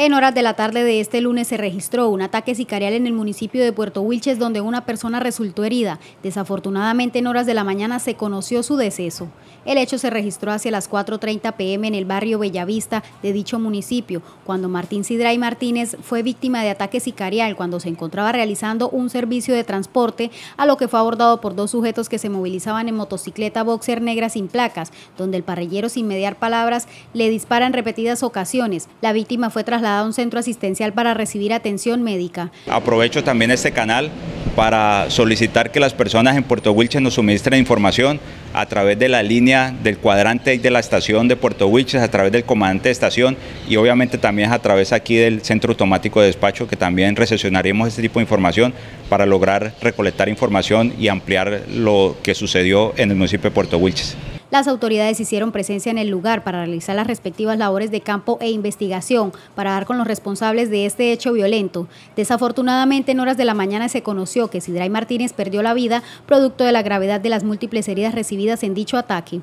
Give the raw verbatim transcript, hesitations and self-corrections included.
En horas de la tarde de este lunes se registró un ataque sicarial en el municipio de Puerto Wilches, donde una persona resultó herida. Desafortunadamente, en horas de la mañana se conoció su deceso. El hecho se registró hacia las cuatro treinta p m en el barrio Bellavista de dicho municipio, cuando Martín Sidray Martínez fue víctima de ataque sicarial cuando se encontraba realizando un servicio de transporte, a lo que fue abordado por dos sujetos que se movilizaban en motocicleta boxer negra sin placas, donde el parrillero, sin mediar palabras, le dispara en repetidas ocasiones. La víctima fue trasladada a un centro asistencial para recibir atención médica. Aprovecho también este canal para solicitar que las personas en Puerto Wilches nos suministren información a través de la línea del cuadrante y de la estación de Puerto Wilches, a través del comandante de estación y obviamente también a través aquí del centro automático de despacho, que también recepcionaremos este tipo de información para lograr recolectar información y ampliar lo que sucedió en el municipio de Puerto Wilches. Las autoridades hicieron presencia en el lugar para realizar las respectivas labores de campo e investigación para dar con los responsables de este hecho violento. Desafortunadamente, en horas de la mañana se conoció que Sidray Martínez perdió la vida producto de la gravedad de las múltiples heridas recibidas en dicho ataque.